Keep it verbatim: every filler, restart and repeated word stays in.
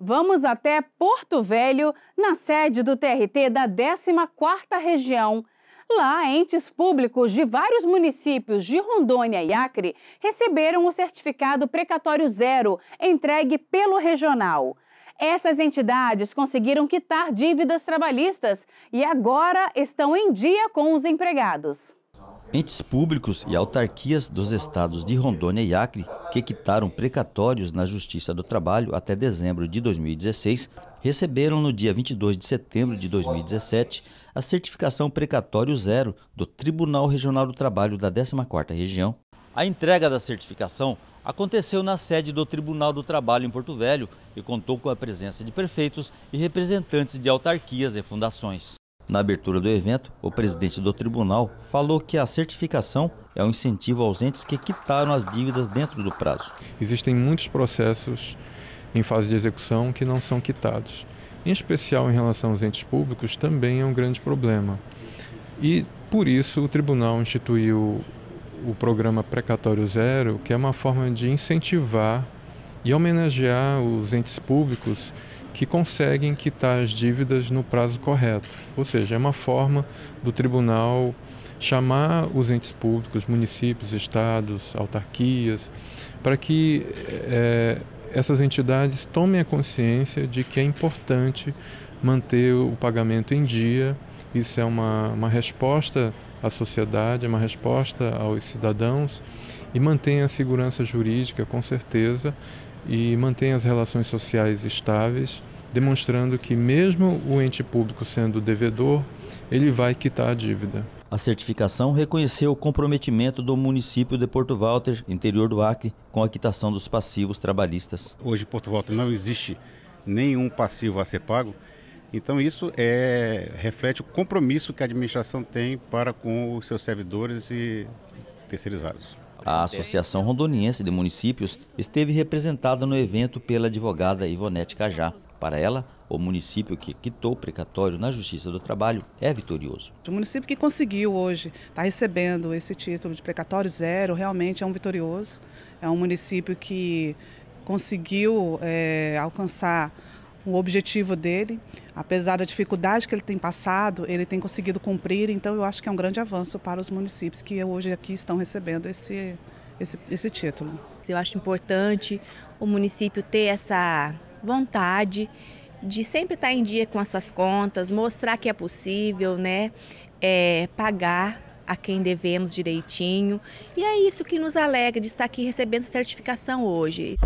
Vamos até Porto Velho, na sede do T R T da décima quarta Região. Lá, entes públicos de vários municípios de Rondônia e Acre receberam o certificado Precatório Zero, entregue pelo regional. Essas entidades conseguiram quitar dívidas trabalhistas e agora estão em dia com os empregados. Entes públicos e autarquias dos estados de Rondônia e Acre, que quitaram precatórios na Justiça do Trabalho até dezembro de dois mil e dezesseis, receberam no dia vinte e dois de setembro de dois mil e dezessete a certificação Precatório Zero do Tribunal Regional do Trabalho da décima quarta Região. A entrega da certificação aconteceu na sede do Tribunal do Trabalho em Porto Velho e contou com a presença de prefeitos e representantes de autarquias e fundações. Na abertura do evento, o presidente do tribunal falou que a certificação é um incentivo aos entes que quitaram as dívidas dentro do prazo. Existem muitos processos em fase de execução que não são quitados. Em especial em relação aos entes públicos, também é um grande problema. E, por isso, o tribunal instituiu o programa Precatório Zero, que é uma forma de incentivar e homenagear os entes públicos que conseguem quitar as dívidas no prazo correto. Ou seja, é uma forma do tribunal chamar os entes públicos, municípios, estados, autarquias, para que é, essas entidades tomem a consciência de que é importante manter o pagamento em dia. Isso é uma, uma resposta à sociedade, é uma resposta aos cidadãos, e mantém a segurança jurídica, com certeza, e mantém as relações sociais estáveis, demonstrando que mesmo o ente público sendo devedor, ele vai quitar a dívida. A certificação reconheceu o comprometimento do município de Porto Walter, interior do Acre, com a quitação dos passivos trabalhistas. Hoje em Porto Walter não existe nenhum passivo a ser pago, então isso é, reflete o compromisso que a administração tem para com os seus servidores e terceirizados. A Associação Rondoniense de Municípios esteve representada no evento pela advogada Ivonete Cajá. Para ela, o município que quitou o precatório na Justiça do Trabalho é vitorioso. O município que conseguiu hoje estar recebendo esse título de Precatório Zero realmente é um vitorioso. É um município que conseguiu é, alcançar o objetivo dele. Apesar da dificuldade que ele tem passado, ele tem conseguido cumprir, então eu acho que é um grande avanço para os municípios que hoje aqui estão recebendo esse, esse, esse título. Eu acho importante o município ter essa vontade de sempre estar em dia com as suas contas, mostrar que é possível, né, é, pagar a quem devemos direitinho. E é isso que nos alegra de estar aqui recebendo essa certificação hoje.